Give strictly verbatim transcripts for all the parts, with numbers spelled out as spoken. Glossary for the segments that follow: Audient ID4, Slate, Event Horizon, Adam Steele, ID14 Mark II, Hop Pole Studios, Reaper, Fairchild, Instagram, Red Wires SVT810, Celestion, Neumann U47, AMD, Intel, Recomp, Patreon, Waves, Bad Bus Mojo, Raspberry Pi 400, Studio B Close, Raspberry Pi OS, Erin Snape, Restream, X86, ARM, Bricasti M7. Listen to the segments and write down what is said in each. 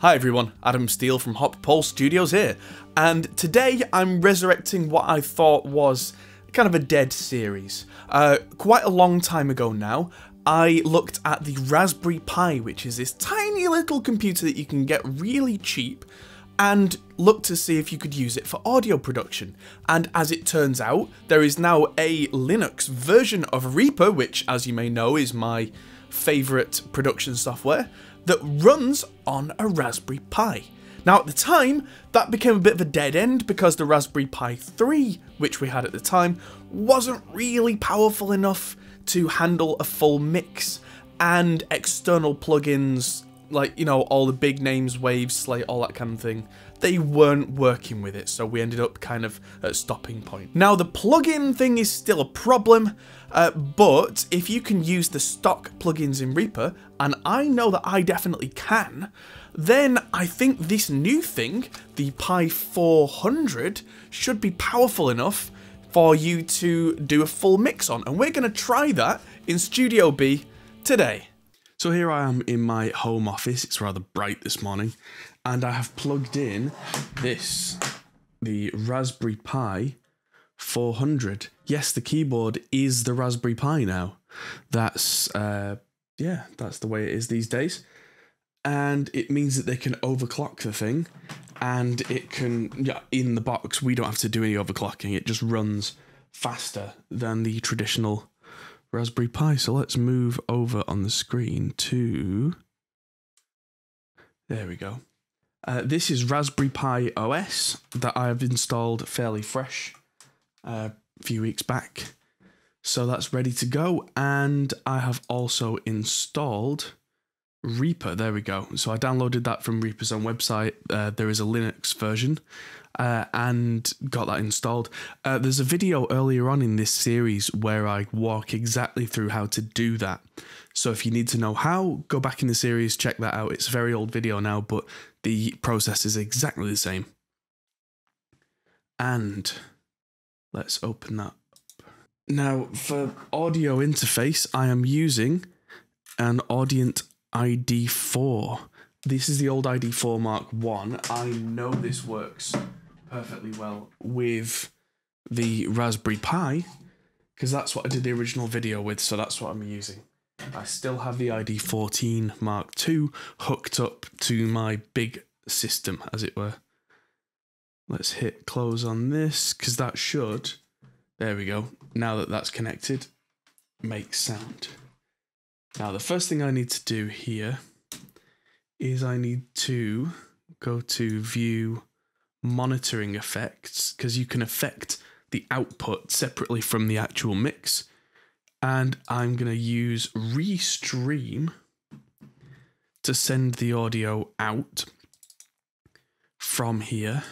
Hi everyone, Adam Steele from Hop Pole Studios here, and today I'm resurrecting what I thought was kind of a dead series. Uh, quite a long time ago now, I looked at the Raspberry Pi, which is this tiny little computer that you can get really cheap, and looked to see if you could use it for audio production. And as it turns out, there is now a Linux version of Reaper, which as you may know is my favourite production software, that runs on a Raspberry Pi. Now at the time, that became a bit of a dead end because the Raspberry Pi three, which we had at the time, wasn't really powerful enough to handle a full mix, and external plugins, like, you know, all the big names, Waves, Slate, all that kind of thing, they weren't working with it, so we ended up kind of at a stopping point. Now the plugin thing is still a problem, uh, but if you can use the stock plugins in Reaper, and I know that I definitely can, then I think this new thing, the Pi four hundred, should be powerful enough for you to do a full mix on, and we're going to try that in Studio B today. So here I am in my home office. It's rather bright this morning, and I have plugged in this, the Raspberry Pi four hundred. Yes, the keyboard is the Raspberry Pi now. That's, uh, yeah, that's the way it is these days. And it means that they can overclock the thing, and it can, yeah, in the box, we don't have to do any overclocking. It just runs faster than the traditional Raspberry Pi. So let's move over on the screen to, there we go. Uh, this is Raspberry Pi O S that I've installed fairly fresh uh, a few weeks back. So that's ready to go. And I have also installed Reaper. There we go. So I downloaded that from Reaper's own website. Uh, there is a Linux version uh, and got that installed. Uh, there's a video earlier on in this series where I walk exactly through how to do that. So if you need to know how, go back in the series, check that out. It's a very old video now, but the process is exactly the same. And let's open that up. Now for audio interface, I am using an Audient I D four. This is the old I D four Mark one. I know this works perfectly well with the Raspberry Pi because that's what I did the original video with, so that's what I'm using. I still have the I D fourteen Mark two hooked up to my big system, as it were. Let's hit close on this because that should, there we go, now that that's connected, make sound. Now, the first thing I need to do here is I need to go to view monitoring effects, because you can affect the output separately from the actual mix. And I'm going to use Restream to send the audio out from here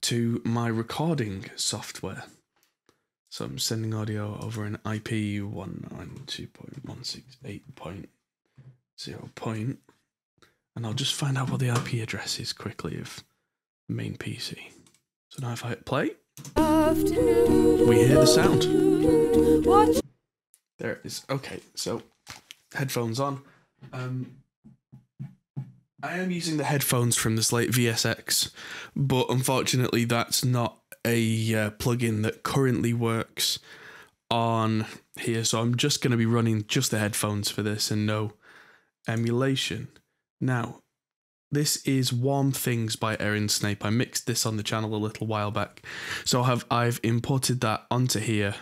to my recording software. So I'm sending audio over an I P one ninety-two dot one sixty-eight dot zero. And I'll just find out what the I P address is quickly of the main P C. So now if I hit play, we hear the sound. There it is. Okay, so headphones on. Um, I am using the headphones from the Slate V S X, but unfortunately that's not a uh, plugin that currently works on here, so I'm just going to be running just the headphones for this and no emulation. Now, this is Warm Things by Erin Snape. I mixed this on the channel a little while back, so have I've imported that onto here,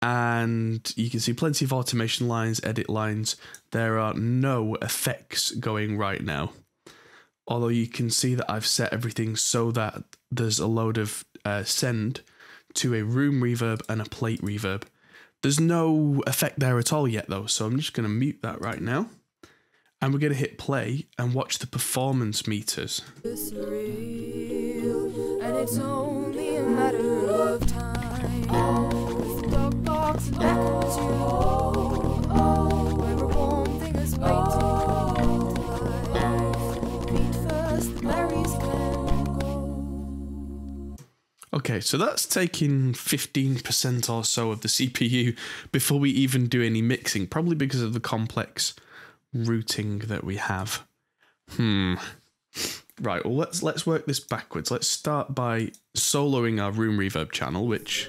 and you can see plenty of automation lines, edit lines. There are no effects going right now, although you can see that I've set everything so that there's a load of uh, send to a room reverb and a plate reverb. There's no effect there at all yet though, so I'm just going to mute that right now. And we're going to hit play and watch the performance meters. It's real, and it's only a matter of time. Oh, the dog box beckons you. Oh, oh, where a warm thing is waiting. Oh, meet first, Larry's can go. Okay, so that's taking fifteen percent or so of the C P U before we even do any mixing, probably because of the complex routing that we have. Hmm. Right, well, let's let's work this backwards. Let's start by soloing our room reverb channel, which...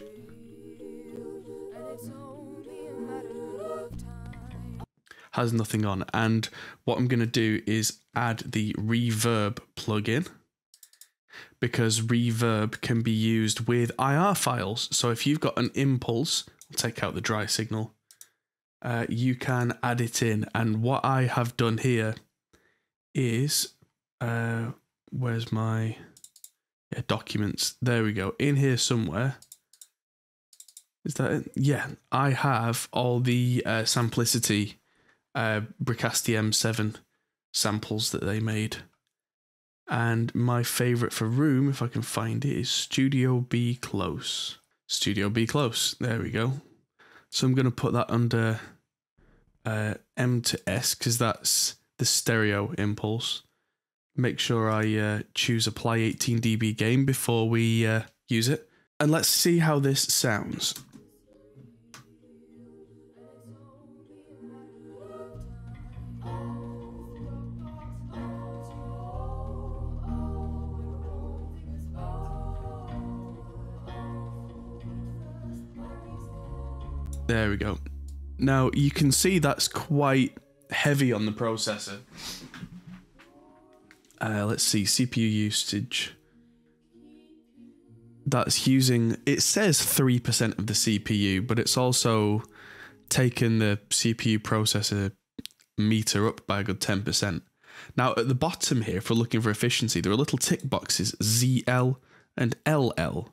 has nothing on. And what I'm going to do is add the reverb plugin, because reverb can be used with I R files. So if you've got an impulse, I'll take out the dry signal, uh, you can add it in. And what I have done here is, uh, where's my yeah, documents? There we go. In here somewhere. Is that it? Yeah, I have all the uh, Samplicity uh, Bricasti M seven samples that they made. And my favorite for room, if I can find it, is Studio B Close. Studio B Close. There we go. So I'm going to put that under uh, M to S, because that's the stereo impulse. Make sure I uh, choose apply eighteen D B gain before we uh, use it. And let's see how this sounds. There we go. Now you can see that's quite heavy on the processor. Uh, let's see, C P U usage. That's using, it says three percent of the C P U, but it's also taken the C P U processor meter up by a good ten percent. Now at the bottom here, if we're looking for efficiency, there are little tick boxes, Z L and L L.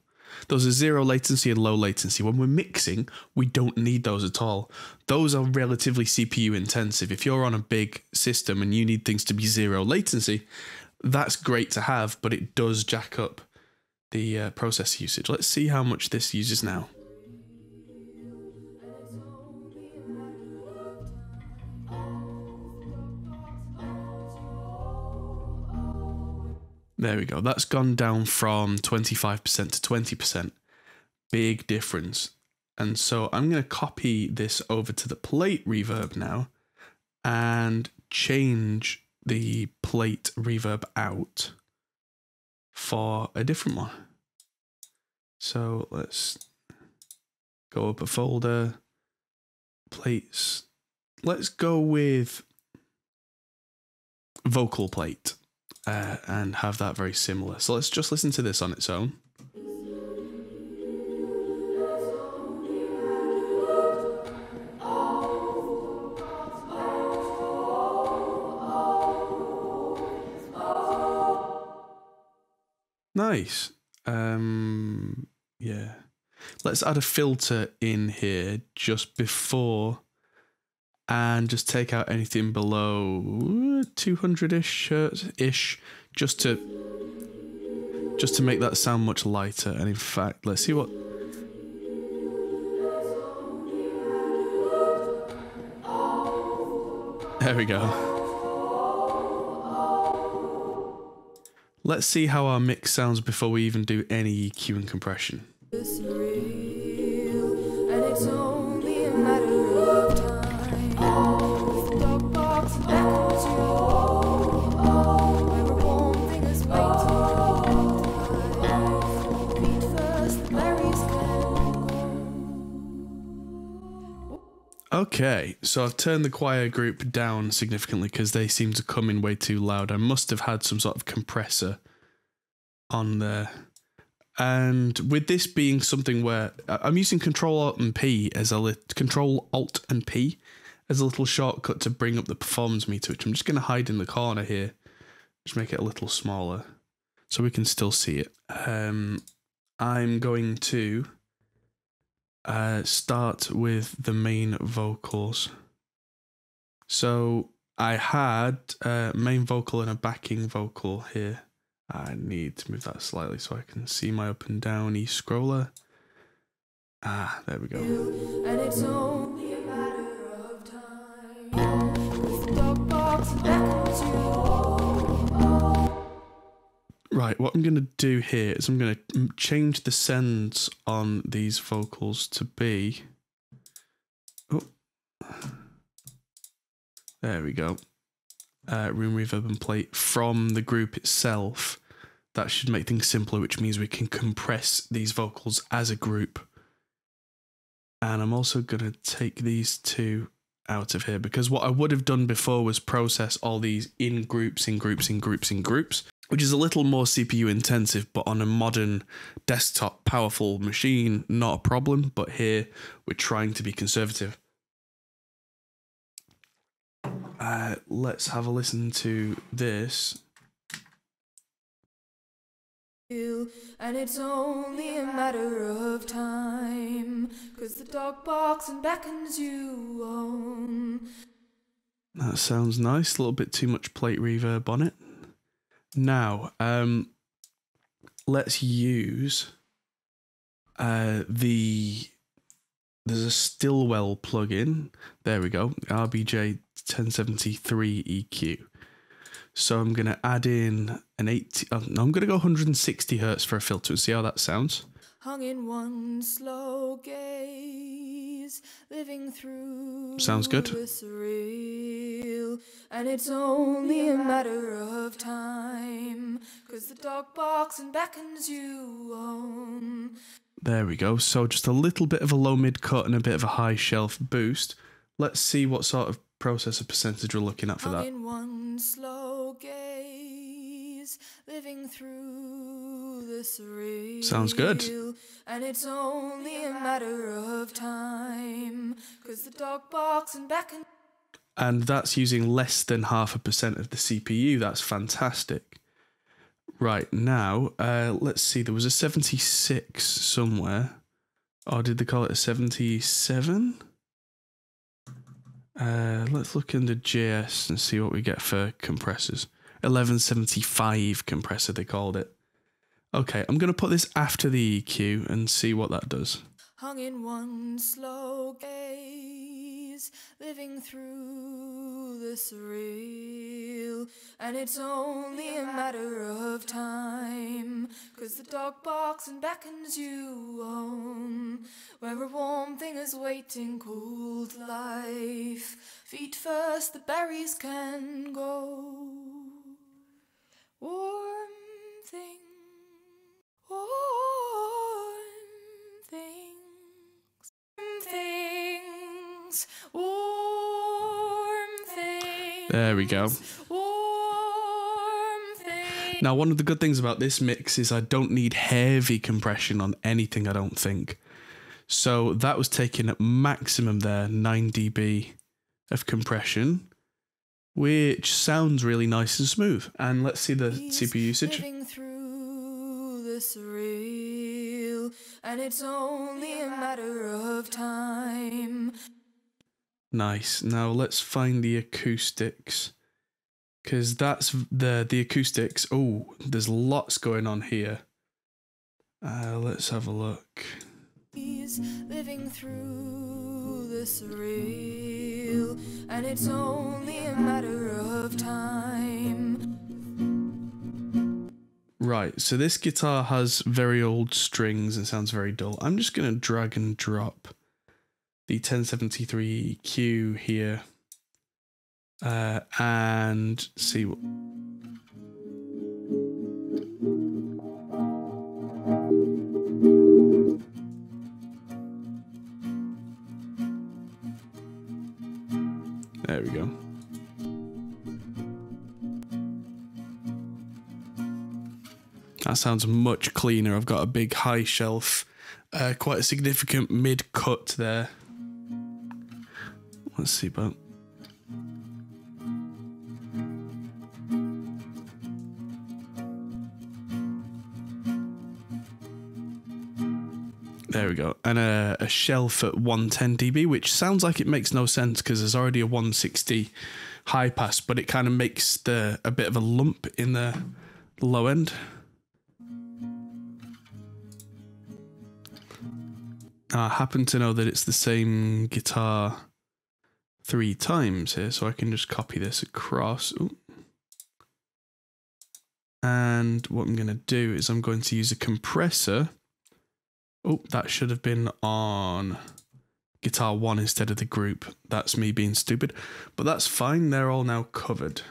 Those are zero latency and low latency. When we're mixing, we don't need those at all. Those are relatively C P U intensive. If you're on a big system and you need things to be zero latency, that's great to have, but it does jack up the uh, processor usage. Let's see how much this uses now. There we go. That's gone down from twenty-five percent to twenty percent. Big difference. And so I'm going to copy this over to the plate reverb now and change the plate reverb out for a different one. So let's go up a folder, plates. Let's go with vocal plate. Uh, and have that very similar. So let's just listen to this on its own. Nice. Um, yeah. Let's add a filter in here just before and just take out anything below two hundred-ish hertz-ish, just to just to make that sound much lighter. And in fact, let's see what... There we go. Let's see how our mix sounds before we even do any E Q and compression. Okay, so I've turned the choir group down significantly because they seem to come in way too loud. I must have had some sort of compressor on there. And with this being something where I'm using Control Alt and P as a Control Alt and P as a little shortcut to bring up the performance meter, which I'm just going to hide in the corner here, just make it a little smaller so we can still see it. Um, I'm going to Uh, start with the main vocals. So I had a main vocal and a backing vocal here. I need to move that slightly so I can see my up and down E scroller. Ah, there we go. And it's only a matter of time. Right, what I'm going to do here is I'm going to change the sends on these vocals to be... Oh, there we go. uh, room reverb and plate from the group itself. That should make things simpler, which means we can compress these vocals as a group. And I'm also going to take these two out of here, because what I would have done before was process all these in groups, in groups, in groups, in groups, which is a little more C P U intensive, but on a modern desktop powerful machine, not a problem. But here we're trying to be conservative. Uh, let's have a listen to this. And it's only a matter of time, cause the dog barks and beckons you home. That sounds nice, a little bit too much plate reverb on it. Now, um, let's use uh, the, there's a Stillwell plugin, there we go, R B J ten seventy-three E Q. So I'm going to add in an eighty, oh, no, I'm going to go one hundred sixty hertz for a filter and see how that sounds. Hung in one slow gaze, living through. Sounds good. Surreal, and it's only a matter of time, cause the dog barks and beckons you home. There we go. So just a little bit of a low mid cut and a bit of a high shelf boost. Let's see what sort of processor percentage we're looking at for that. In one slow gaze, living through the surreal. Sounds good. And it's only a matter of time, cause the dog barks and back. And, and that's using less than half a percent of the C P U. That's fantastic. Right now, uh, let's see. There was a seventy-six somewhere. Or did they call it a seventy-seven? Uh, let's look in the J S and see what we get for compressors. eleven seventy-five compressor, they called it. Okay, I'm going to put this after the E Q and see what that does. Hung in one slow gaze, living through the surreal, and it's only a matter of time, cause the dog barks and beckons you home, where a warm thing is waiting, cooled life, feet first the berries can go, warm thing, warm thing. Things, warm things, there we go. Warm things. Now, one of the good things about this mix is I don't need heavy compression on anything, I don't think. So that was taken at maximum there, nine D B of compression, which sounds really nice and smooth. And let's see the C P U usage. Surreal, and it's only a matter of time. Nice. Now let's find the acoustics, because that's the the acoustics. Oh, there's lots going on here. Uh, let's have a look. He's living through the surreal, and it's only a matter of time. Right, so this guitar has very old strings and sounds very dull. I'm just going to drag and drop the ten seventy-three E Q here uh, and see what... There we go. That sounds much cleaner. I've got a big high shelf, uh, quite a significant mid cut there. Let's see about. There we go. And a, a shelf at one ten D B, which sounds like it makes no sense because there's already a one sixty high pass, but it kind of makes the a bit of a lump in the low end. I happen to know that it's the same guitar three times here, so I can just copy this across. Ooh. And what I'm going to do is I'm going to use a compressor. Oh, that should have been on guitar one instead of the group. That's me being stupid, but that's fine. They're all now covered.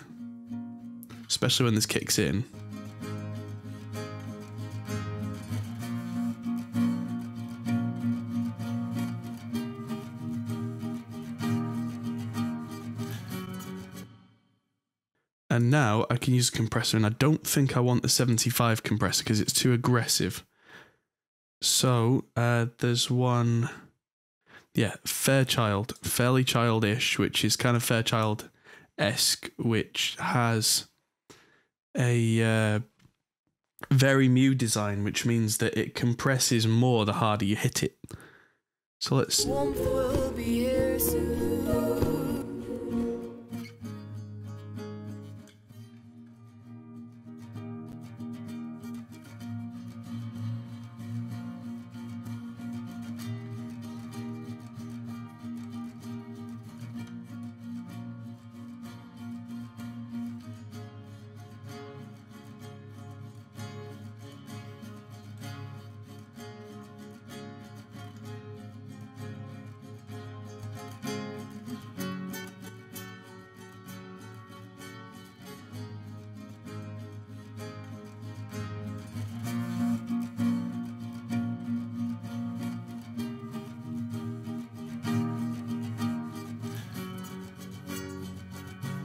especially when this kicks in. And now I can use a compressor, and I don't think I want the seventy-five compressor because it's too aggressive. So uh, there's one, yeah, Fairchild, fairly childish, which is kind of Fairchild-esque, which has a uh, very mu design, which means that it compresses more the harder you hit it. So let's... Warmth will be here soon.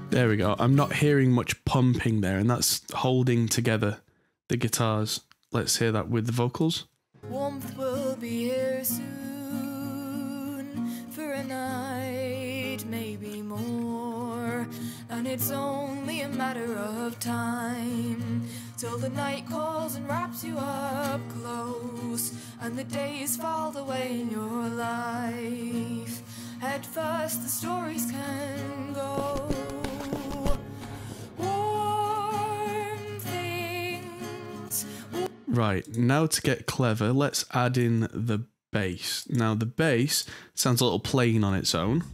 There we go. I'm not hearing much pumping there, and that's holding together the guitars. Let's hear that with the vocals. Warmth will be here soon for a night, maybe more. And it's only a matter of time till the night calls and wraps you up close, and the days fall away in your life. At first, the stories can go. Right, now to get clever, let's add in the bass. Now the bass sounds a little plain on its own.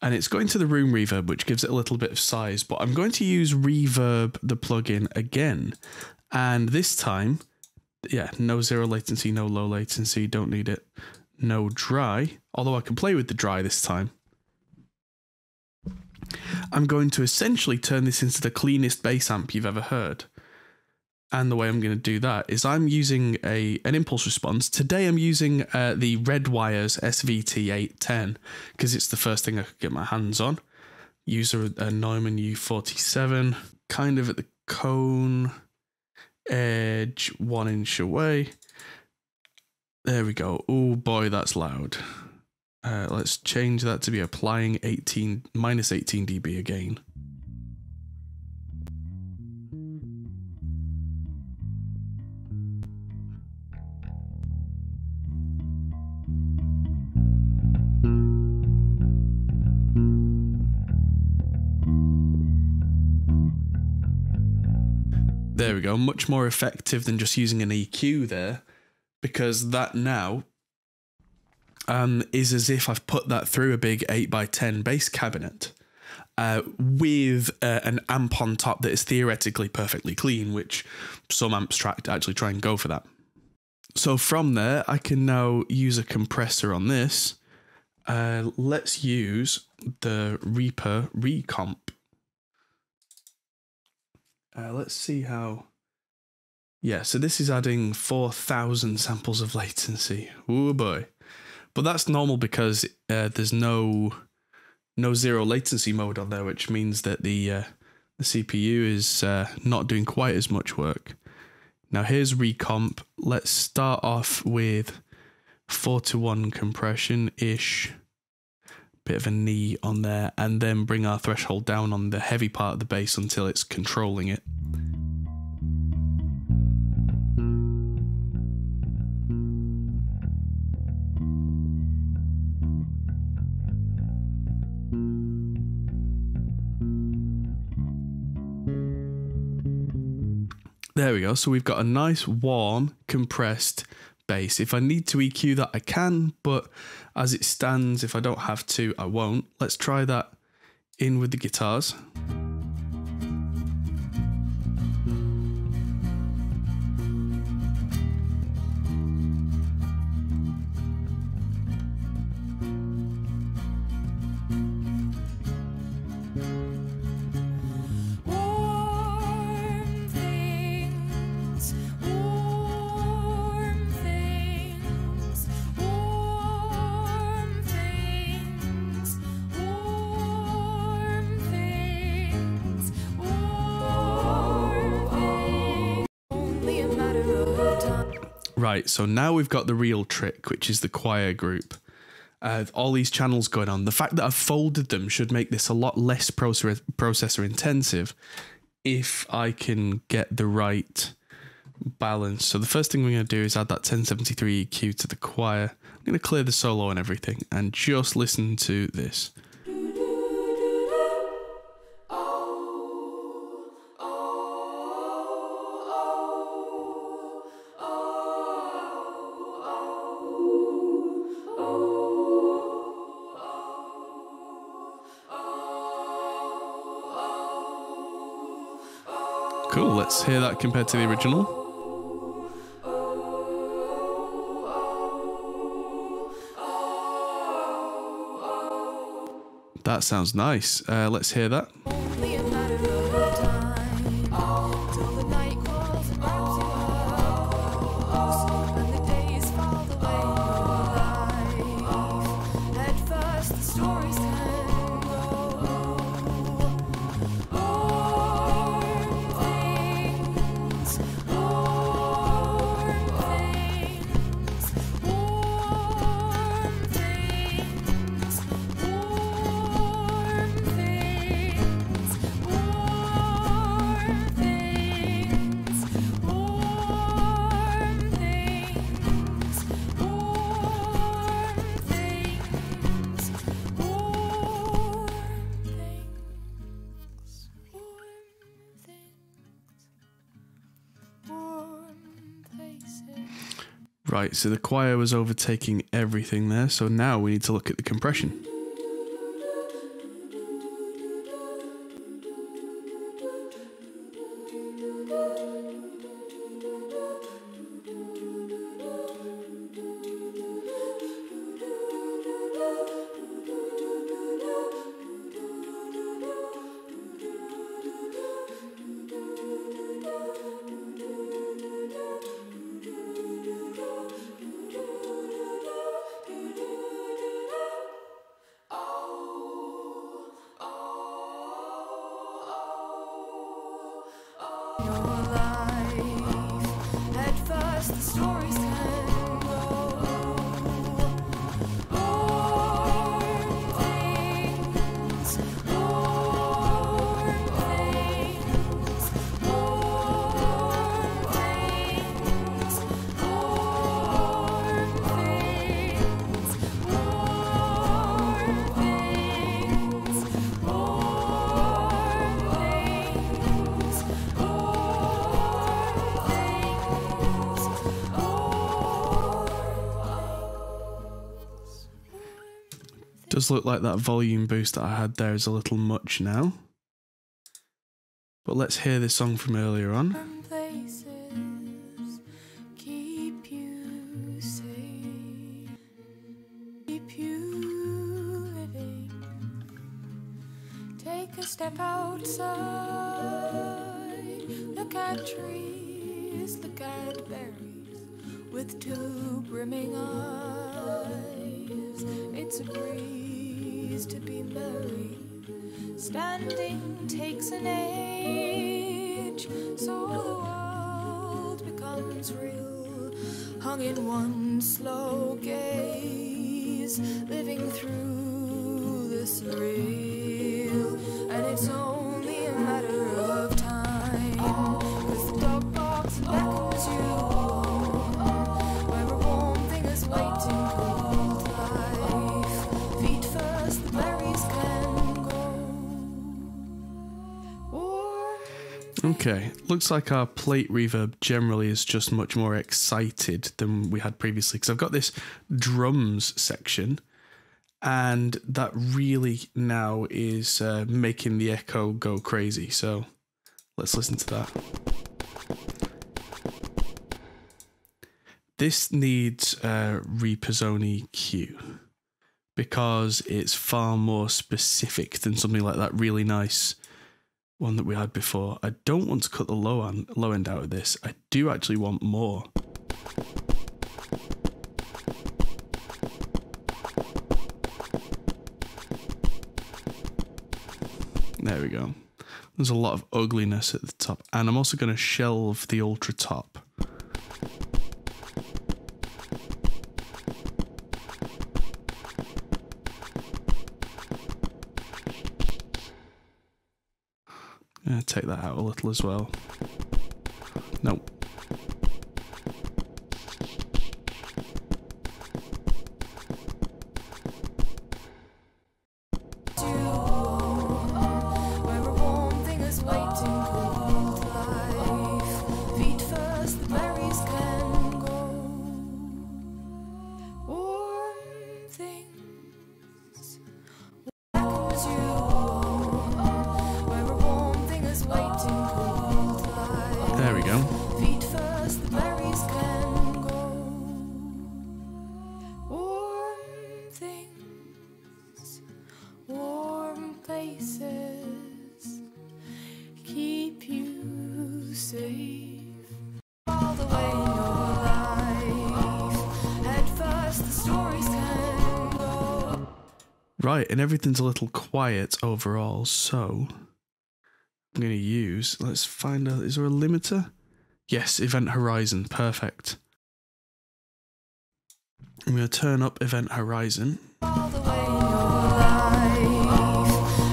And it's going to the room reverb, which gives it a little bit of size, but I'm going to use Reverb, the plugin, again. And this time, yeah, no zero latency, no low latency, don't need it. No dry, although I can play with the dry this time. I'm going to essentially turn this into the cleanest bass amp you've ever heard. And the way I'm going to do that is I'm using a an impulse response. Today I'm using uh, the Red Wires S V T eight ten because it's the first thing I could get my hands on. Use a, a Neumann U forty-seven, kind of at the cone edge, one inch away. There we go. Oh boy, that's loud. Uh, let's change that to be applying eighteen, minus eighteen dB again. There we go. Much more effective than just using an E Q there. Because that now um, is as if I've put that through a big eight by ten bass cabinet uh, with uh, an amp on top that is theoretically perfectly clean, which some amps try to actually try and go for that. So from there, I can now use a compressor on this. Uh, let's use the Reaper Recomp. Uh, let's see how... Yeah, so this is adding four thousand samples of latency. Oh boy. But that's normal because uh, there's no no zero latency mode on there, which means that the uh, the C P U is uh, not doing quite as much work. Now here's Recomp. Let's start off with four to one compression-ish. Bit of a knee on there, and then bring our threshold down on the heavy part of the bass until it's controlling it. There we go. So we've got a nice, warm, compressed bass. If I need to E Q that, I can, but as it stands, if I don't have to, I won't. Let's try that in with the guitars. Right, so now we've got the real trick, which is the choir group. Uh, all these channels going on. The fact that I've folded them should make this a lot less processor processor intensive if I can get the right balance. So the first thing we're going to do is add that ten seventy-three E Q to the choir. I'm going to clear the solo and everything and just listen to this. Cool, let's hear that compared to the original. That sounds nice. Uh, let's hear that. Right, so the choir was overtaking everything there, so now we need to look at the compression. Look like that volume boost that I had there is a little much now, but let's hear this song from earlier on. Okay, looks like our plate reverb generally is just much more excited than we had previously, because I've got this drums section and that really now is uh, making the echo go crazy. So let's listen to that. This needs a Reaper's own E Q because it's far more specific than something like that really nice one that we had before. I don't want to cut the low end, low end out of this. I do actually want more. There we go. There's a lot of ugliness at the top. And I'm also going to shelve the ultra top. take that out a little as well. No. Right, and everything's a little quiet overall, so I'm going to use, let's find out, is there a limiter? Yes, Event Horizon, perfect. I'm going to turn up Event Horizon. All the way your life.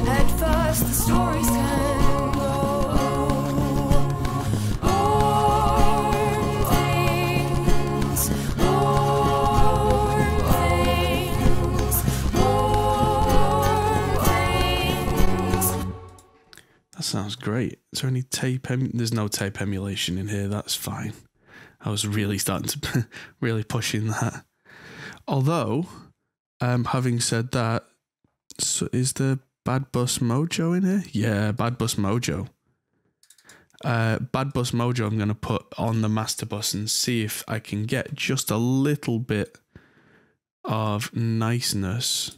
At first the stories can go. Warm things, warm things, warm things. That sounds great. Is there any tape em- there's no tape emulation in here, that's fine. I was really starting to really pushing that. Although, um, having said that, so is the Bad Bus Mojo in here? Yeah, Bad Bus Mojo. Uh, Bad Bus Mojo I'm going to put on the master bus and see if I can get just a little bit of niceness.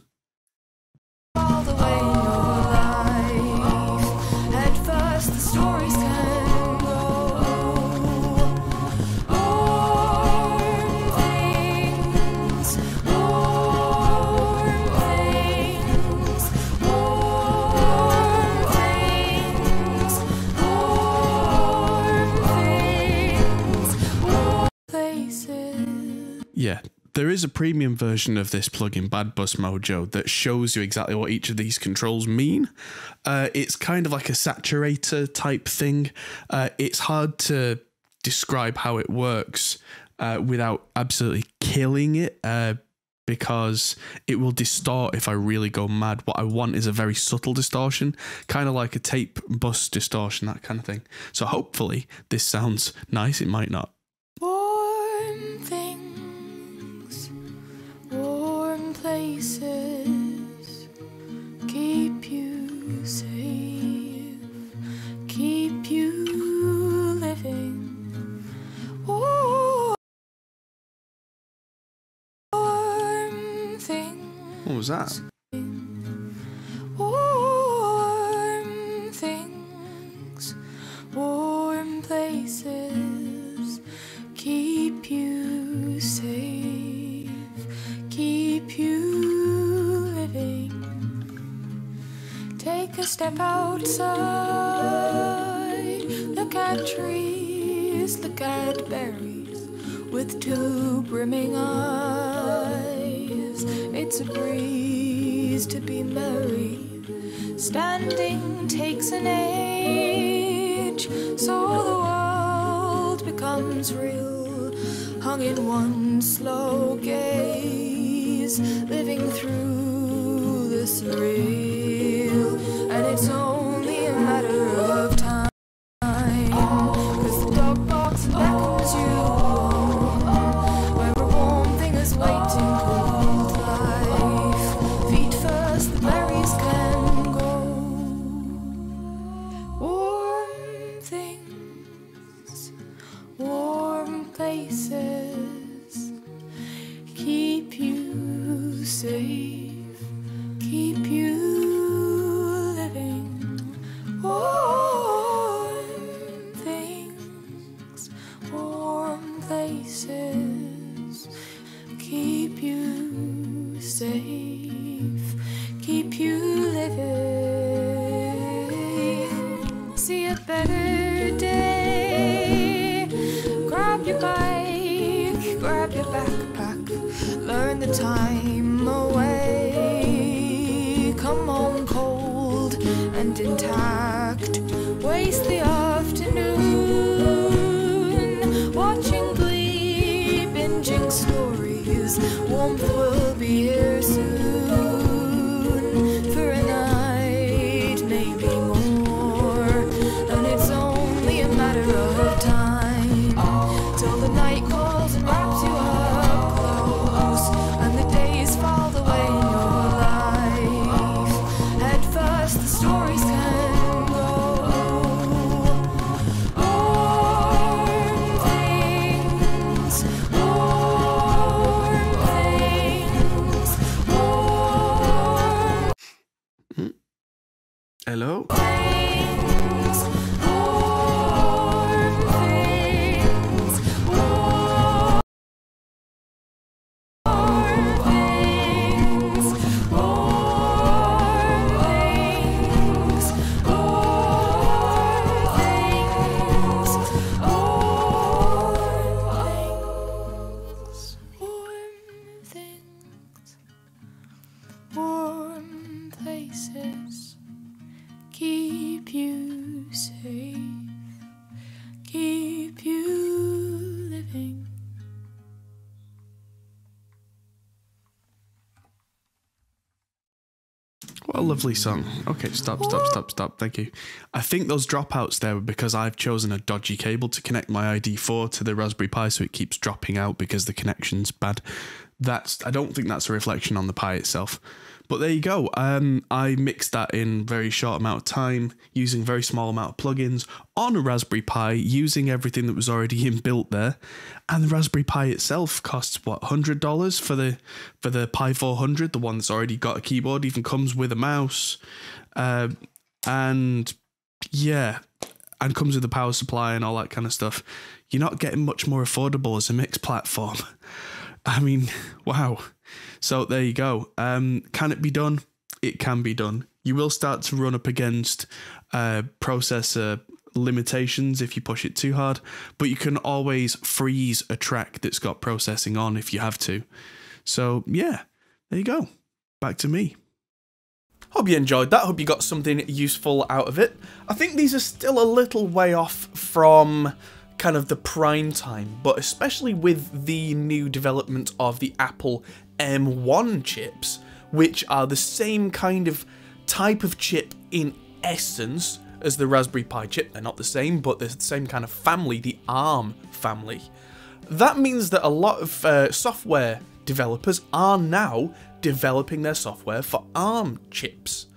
All the way your life. At first the stories can. Yeah, there is a premium version of this plugin, Bad Bus Mojo, that shows you exactly what each of these controls mean. Uh, it's kind of like a saturator type thing. Uh, it's hard to describe how it works uh, without absolutely killing it uh, because it will distort if I really go mad. What I want is a very subtle distortion, kind of like a tape bus distortion, that kind of thing. So hopefully this sounds nice. It might not. Places keep you safe, keep you living. Warm things. What was that? Warm things, warm places keep you safe, keep you. Take a step outside, look at trees, look at berries with two brimming eyes. It's a breeze to be merry. Standing takes an age, so the world becomes real, hung in one slow gaze, living through the surreal. And it's only a matter of time, cause the dog box welcomes you, where a warm thing is waiting for life. Feet first, the berries can go. Warm things, warm places, keep you safe, keep you. Warm things, warm places, keep you safe, keep you living. See a better day, grab your bike. Hello? Lovely song. Okay, stop, stop, stop, stop. Thank you. I think those dropouts there were because I've chosen a dodgy cable to connect my I D four to the Raspberry Pi, so it keeps dropping out because the connection's bad. That's, I don't think that's a reflection on the Pi itself. But there you go. Um, I mixed that in very short amount of time using very small amount of plugins on a Raspberry Pi, using everything that was already inbuilt there. And the Raspberry Pi itself costs what, one hundred dollars for the for the Pi four hundred, the one that's already got a keyboard, even comes with a mouse, uh, and yeah, and comes with a power supply and all that kind of stuff. You're not getting much more affordable as a mixed platform. I mean, wow. So there you go. Um, can it be done? It can be done. You will start to run up against uh, processor limitations if you push it too hard, but you can always freeze a track that's got processing on if you have to. So yeah, there you go. Back to me. Hope you enjoyed that. Hope you got something useful out of it. I think these are still a little way off from kind of the prime time, but especially with the new development of the Apple M one chips, which are the same kind of type of chip in essence as the Raspberry Pi chip. They're not the same, but they're the same kind of family, the ARM family. That means that a lot of uh, software developers are now developing their software for ARM chips,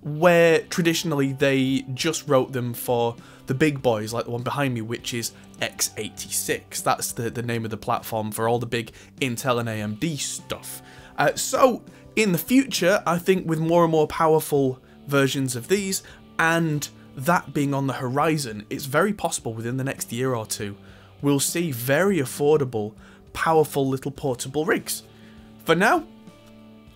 where traditionally they just wrote them for the big boys, like the one behind me, which is X eighty-six. That's the, the name of the platform for all the big Intel and A M D stuff. Uh, so in the future, I think with more and more powerful versions of these, and that being on the horizon, it's very possible within the next year or two, we'll see very affordable, powerful little portable rigs. For now,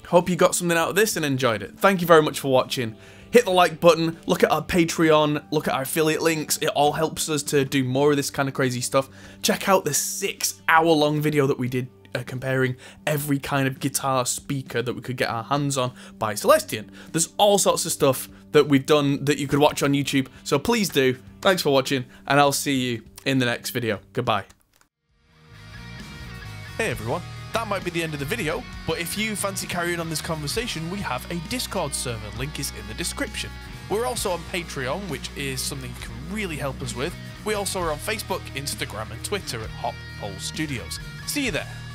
hope you got something out of this and enjoyed it. Thank you very much for watching. Hit the like button, look at our Patreon, look at our affiliate links. It all helps us to do more of this kind of crazy stuff. Check out the six hour long video that we did uh, comparing every kind of guitar speaker that we could get our hands on by Celestion. There's all sorts of stuff that we've done that you could watch on YouTube, so please do. Thanks for watching, and I'll see you in the next video. Goodbye. Hey everyone. That might be the end of the video, but if you fancy carrying on this conversation, we have a Discord server. Link is in the description. We're also on Patreon, which is something you can really help us with. We also are on Facebook, Instagram, and Twitter at Hop Pole Studios. See you there.